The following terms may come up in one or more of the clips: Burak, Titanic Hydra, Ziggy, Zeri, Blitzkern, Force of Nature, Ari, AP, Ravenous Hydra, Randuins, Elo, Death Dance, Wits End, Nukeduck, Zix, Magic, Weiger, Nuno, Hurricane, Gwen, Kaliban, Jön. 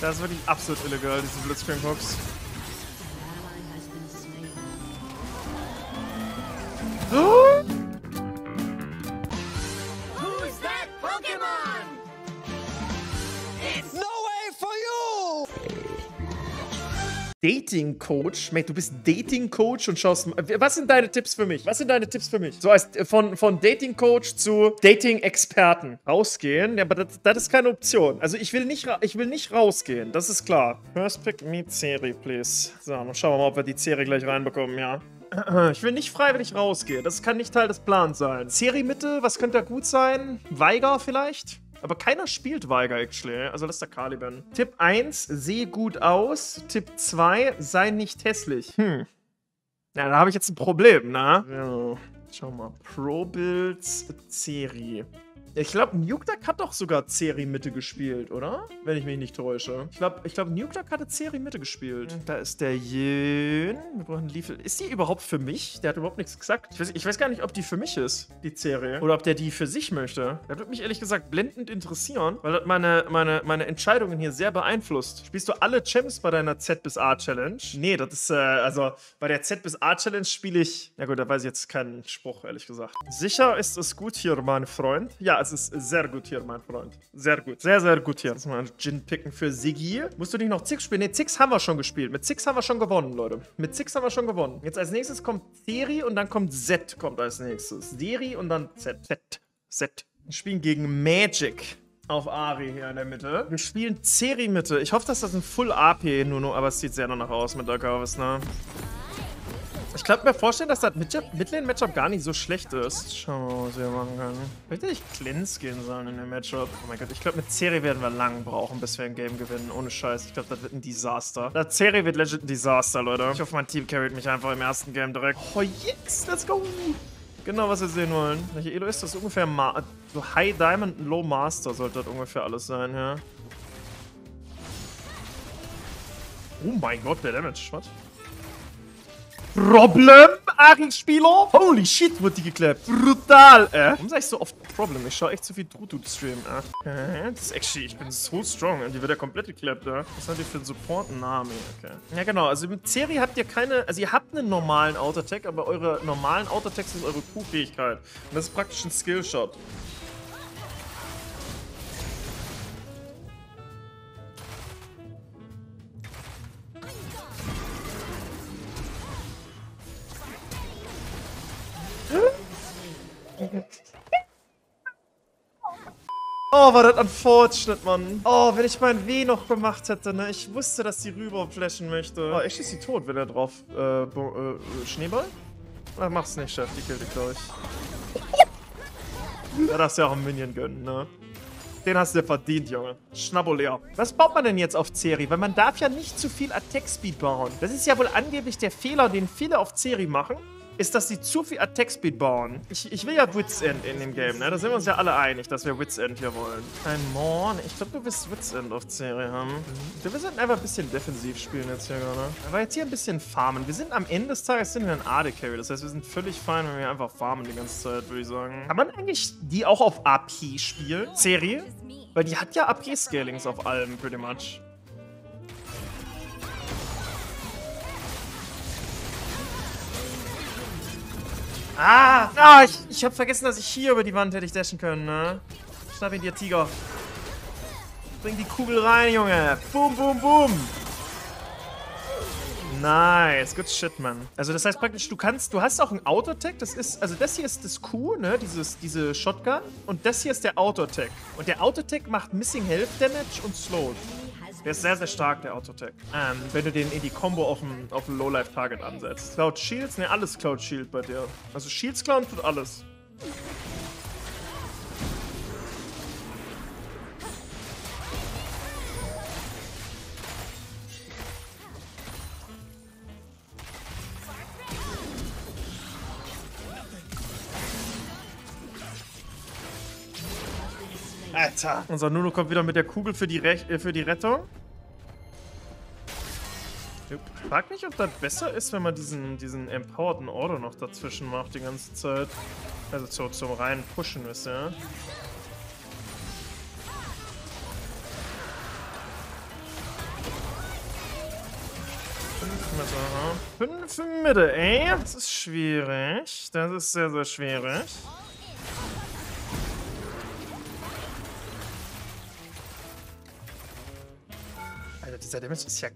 Das ist wirklich absolut illegal, diese Blitzkern-Hooks. Dating-Coach? Mate, du bist Dating-Coach und schaust... Was sind deine Tipps für mich? Was sind deine Tipps für mich? So heißt von Dating-Coach zu Dating-Experten. Rausgehen? Ja, aber das ist keine Option. Also ich will nicht rausgehen, das ist klar. First pick me Zeri, please. So, dann schauen wir mal, ob wir die Zeri gleich reinbekommen, ja. Ich will nicht freiwillig rausgehen, das kann nicht Teil des Plans sein. Zeri-Mitte, was könnte da gut sein? Weiger vielleicht? Aber keiner spielt Weiger, actually. Also lass da Kaliban. Tipp 1, sehe gut aus. Tipp 2, sei nicht hässlich. Ja, da habe ich jetzt ein Problem, ne? Ja. Schau mal. Pro-Builds Zeri. Ich glaube, Nukeduck hat doch sogar Zeri-Mitte gespielt, oder? Wenn ich mich nicht täusche. Ich glaub, Nukeduck hatte Zeri-Mitte gespielt. Da ist der Jön. Wir brauchen Liefel. Ist die überhaupt für mich? Der hat überhaupt nichts gesagt. Ich weiß gar nicht, ob die für mich ist, die Zeri. Oder ob der die für sich möchte. Das würde mich ehrlich gesagt blendend interessieren, weil das meine Entscheidungen hier sehr beeinflusst. Spielst du alle Champs bei deiner Z bis A-Challenge? Nee, das ist, also bei der Z bis A-Challenge spiele ich... Na gut, da weiß ich jetzt keinen Spruch, ehrlich gesagt. Sicher ist es gut hier, mein Freund. Ja, es ist sehr gut hier, mein Freund. Sehr gut. Sehr, sehr gut hier. Lass mal einen Gin picken für Ziggy. Musst du nicht noch Zix spielen? Ne, Zix haben wir schon gespielt. Mit Zix haben wir schon gewonnen, Leute. Mit Zix haben wir schon gewonnen. Jetzt als nächstes kommt Zeri und dann kommt Z kommt als nächstes. Zeri und dann Z. Wir spielen gegen Magic auf Ari hier in der Mitte. Wir spielen Zeri Mitte. Ich hoffe, dass das ein Full AP, Nuno, aber es sieht sehr danach aus mit der Curves, ne? Ich kann mir vorstellen, dass das Midlane-Matchup gar nicht so schlecht ist. Schauen wir mal, was wir machen können. Vielleicht hätte ich Cleanse gehen sollen in dem Matchup. Oh mein Gott, ich glaube, mit Zeri werden wir lang brauchen, bis wir ein Game gewinnen. Ohne Scheiß. Ich glaube, das wird ein Desaster. Das Zeri wird legit ein Desaster, Leute. Ich hoffe, mein Team carried mich einfach im ersten Game direkt. Oh, yes! Let's go! Genau, was wir sehen wollen. Welche Elo ist das? Ungefähr so High Diamond, Low Master sollte das ungefähr alles sein, ja. Oh mein Gott, der Damage. Was? Problem, Ari-Spieler? Holy shit, wird die geklappt. Brutal, ey. Warum sag ich so oft Problem? Ich schau echt zu viel Drutu-Stream, ey. Das ist actually, ich bin so strong, ey. Die wird ja komplett geklappt, ey. Was habt ihr für einen Support-Name? Okay. Ja, genau. Also mit Zeri habt ihr keine... Also ihr habt einen normalen Auto-Attack, aber eure normalen Auto-Attacks sind eure Q-Fähigkeit. Und das ist praktisch ein Skillshot. Oh, war das unfortunate, Mann. Oh, wenn ich mein W noch gemacht hätte, ne? Ich wusste, dass sie rüber flashen möchte. Oh, echt ist sie tot, wenn er drauf... Schneeball? Na, mach's nicht, Chef. Die killt dich, glaube ich. Da darfst du ja auch einen Minion gönnen, ne? Den hast du dir verdient, Junge. Schnabolea. Was baut man denn jetzt auf Zeri? Weil man darf ja nicht zu viel Attack-Speed bauen. Das ist ja wohl angeblich der Fehler, den viele auf Zeri machen. Ist, dass sie zu viel Attack-Speed bauen. Ich will ja Wits End in dem Game, ne? Da sind wir uns ja alle einig, dass wir Wits End hier wollen. Ein Morn. Ich glaube, du willst Wits End auf Zeri haben. Wir müssen einfach ein bisschen defensiv spielen jetzt hier gerade. Aber jetzt hier ein bisschen farmen. Wir sind am Ende des Tages sind wir ein AD-Carry. Das heißt, wir sind völlig fein, wenn wir einfach farmen die ganze Zeit, würde ich sagen. Kann man eigentlich die auch auf AP spielen? Zeri? Weil die hat ja AP-Scalings auf allem, pretty much. Ah, ich hab vergessen, dass ich hier über die Wand hätte ich dashen können, ne? Schnapp ihn dir, Tiger. Bring die Kugel rein, Junge. Boom, boom, boom. Nice, good shit, Mann. Also das heißt praktisch, du hast auch einen Auto-Attack, das ist, also das hier ist das Q, ne, diese Shotgun. Und das hier ist der Auto-Attack. Und der Auto-Attack macht Missing Health Damage und Slowed. Der ist sehr, sehr stark, der Auto-Attack. Wenn du den in die Combo auf dem Low-Life-Target ansetzt. Cloud Shields? Ne, alles Cloud Shield bei dir. Also Shields klauen tut alles. Alter. Unser Nuno kommt wieder mit der Kugel für die Rettung. Ich frag mich, ob das besser ist, wenn man diesen empowerten Order noch dazwischen macht die ganze Zeit. Also zum reinen Pushen, wisst ihr. 5 Mitte. 5 Mitte, ey. Das ist schwierig. Das ist sehr, sehr schwierig. Alter, dieser Damage ist ja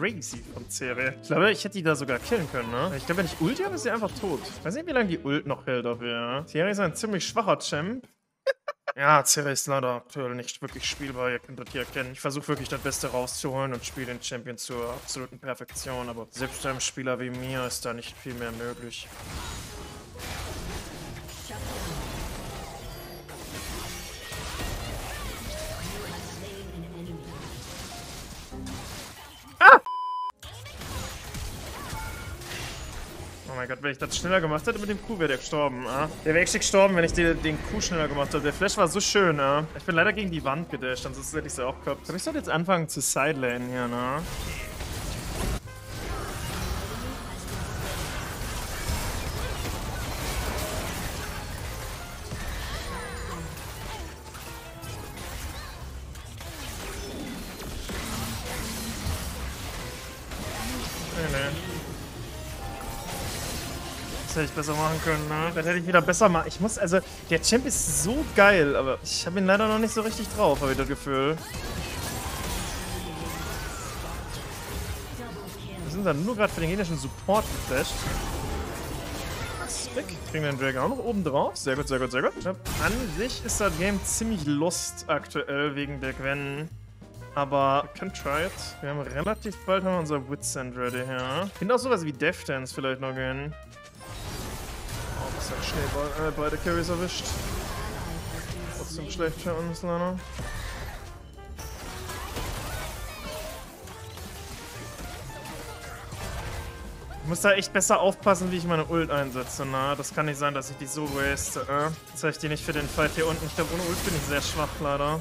crazy von Zeri. Ich glaube, ich hätte die da sogar killen können, ne? Ich glaube, wenn ich Ulti habe, ist sie einfach tot. Ich weiß nicht, wie lange die Ult noch hält dafür. Zeri ist ein ziemlich schwacher Champ. Ja, Zeri ist leider aktuell nicht wirklich spielbar, ihr könnt das hier erkennen. Ich versuche wirklich das Beste rauszuholen und spiele den Champion zur absoluten Perfektion, aber selbst einem Spieler wie mir ist da nicht viel mehr möglich. Ah! Oh mein Gott, wenn ich das schneller gemacht hätte, mit dem Q wäre der gestorben, ah. Der wäre echt gestorben, wenn ich den Q schneller gemacht hätte. Der Flash war so schön, ah. Ich bin leider gegen die Wand gedasht, ansonsten hätte ich sie auch gehabt. Aber ich sollte jetzt anfangen zu sidelanen hier, ne? Hätte ich besser machen können, ne? Das hätte ich wieder besser machen. Ich muss, also, der Champ ist so geil, aber ich habe ihn leider noch nicht so richtig drauf, habe ich das Gefühl. Wir sind dann nur gerade für den genischen Support geflasht. Weg. Kriegen wir den Dragon auch noch oben drauf. Sehr gut, sehr gut, sehr gut. Ja, an sich ist das Game ziemlich lost aktuell wegen der Gwen. Aber we can try it. Wir haben relativ bald noch unser Wits End ready hier. Ja. Ich finde auch sowas wie Death Dance vielleicht noch gehen. Sehr schnell beide Carries erwischt. Trotzdem schlecht für uns, leider. Ich muss da echt besser aufpassen, wie ich meine Ult einsetze, ne? Das kann nicht sein, dass ich die so waste, Jetzt habe ich die nicht für den Fight hier unten. Ich glaube, ohne Ult bin ich sehr schwach, leider.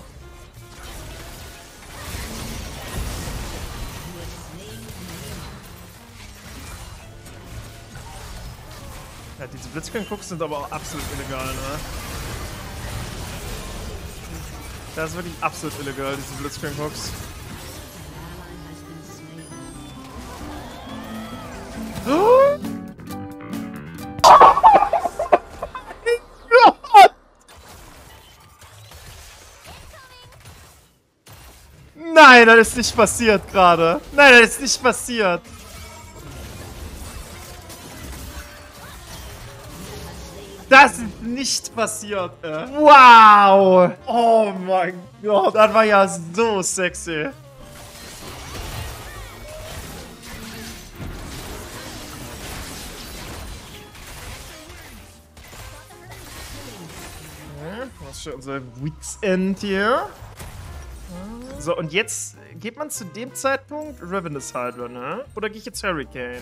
Ja, diese Blitzkern-Cooks sind aber auch absolut illegal, ne? Das ist wirklich absolut illegal, diese Blitzkern-Cooks. Oh! Nein, das ist nicht passiert gerade. Nein, das ist nicht passiert. Das ist nicht passiert, ey. Wow! Oh mein Gott, das war ja so sexy. Das ist schon unser Wits End hier. So, und jetzt geht man zu dem Zeitpunkt Ravenous Hydra, ne? Oder gehe ich jetzt Hurricane?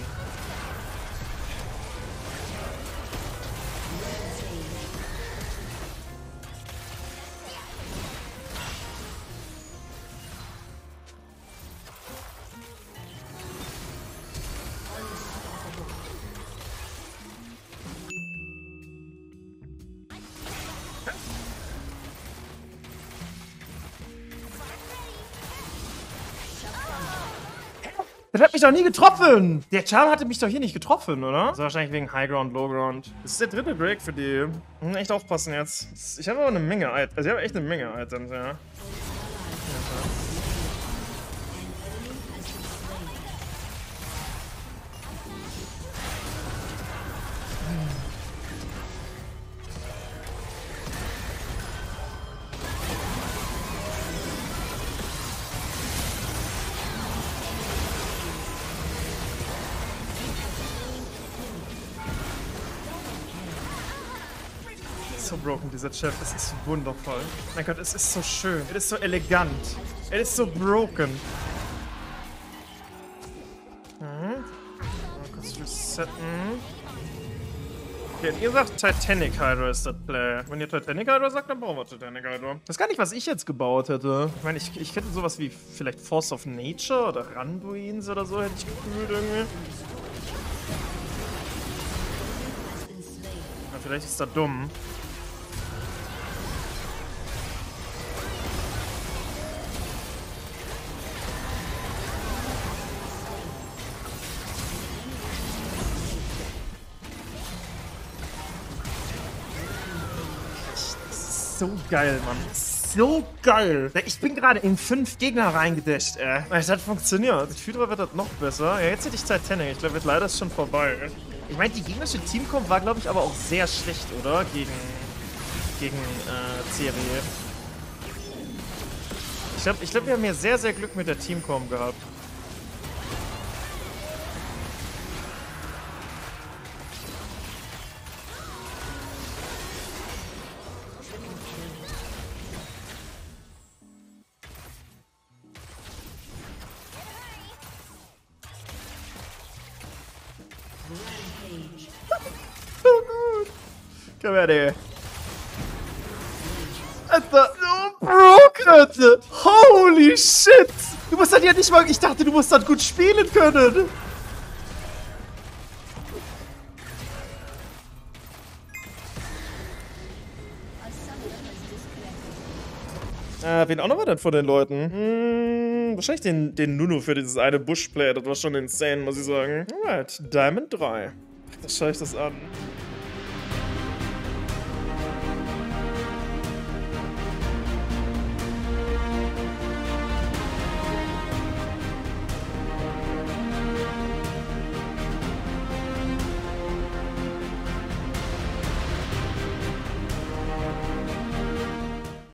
Das hat mich doch nie getroffen! Der Charme hatte mich doch hier nicht getroffen, oder? Das war wahrscheinlich wegen Highground, Lowground. Das ist der dritte Break für die. Ich muss echt aufpassen jetzt. Ich habe aber eine Menge Items. Also ich habe echt eine Menge Items, ja. So broken, dieser Chef. Es ist wundervoll. Mein Gott, es ist so schön. Es ist so elegant. Es ist so broken. Hm. Kurz resetten. Okay, und ihr sagt, Titanic Hydra ist das Play. Wenn ihr Titanic Hydra sagt, dann brauchen wir Titanic Hydra. Ich weiß gar nicht, was ich jetzt gebaut hätte. Ich meine, ich hätte sowas wie vielleicht Force of Nature oder Randuins oder so, hätte ich gefühlt irgendwie. Ja, vielleicht ist das dumm. so geil, Mann. So geil. Ich bin gerade in 5 Gegner reingedasht, ey. Es hat funktioniert. Ich fühle, wird das noch besser. Ja, jetzt hätte ich Titanic. Ich glaube, wird leider schon vorbei. Ich meine, die gegnerische Teamcomp war, glaube ich, aber auch sehr schlecht, oder? Gegen Zeri. Ich glaube, wir haben hier sehr, sehr Glück mit der Teamcomp gehabt. Komm her, Digga. Alter, so broken! Holy shit! Du musst das ja nicht mal. Ich dachte, du musst das gut spielen können! Wen auch noch war denn von den Leuten? Wahrscheinlich den Nuno für dieses eine Bushplay. Das war schon insane, muss ich sagen. Alright, Diamond 3. Ach, da schaue ich das an.